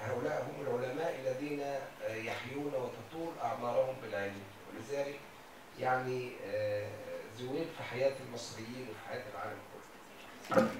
هؤلاء هم العلماء الذين يحيون وتطول أعمارهم بالعلم، ولذلك يعني زويل في حياة المصريين وفي حياة العالم كله.